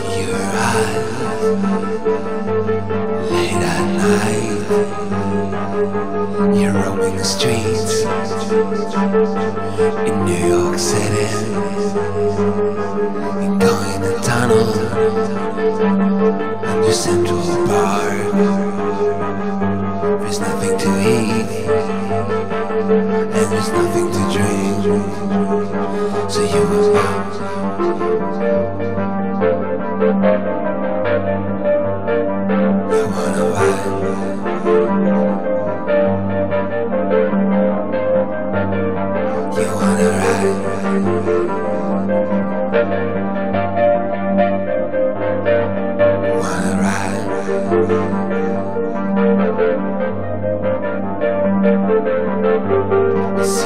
your eyes late at night. You're roaming the streets in New York City, and going in the tunnel under Central Park. There's nothing to eat and there's nothing to drink, so you will see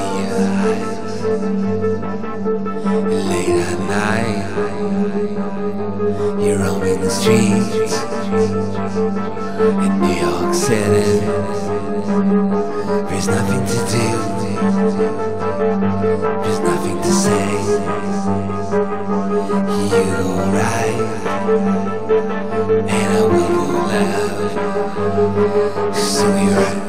your eyes late at night. You're roaming the streets in New York City. There's nothing to do, there's nothing to say. You arrive and I will go loud. So you're right.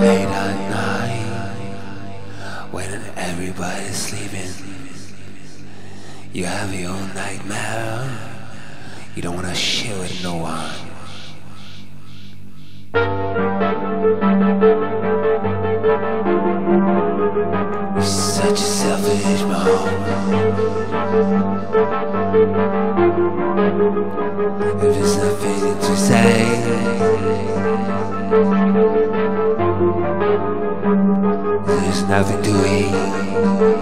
Late at night, when everybody's sleeping, you have your own nightmare. You don't want to share with no one. You're such a selfish mom. If there's nothing to say, there's nothing to eat.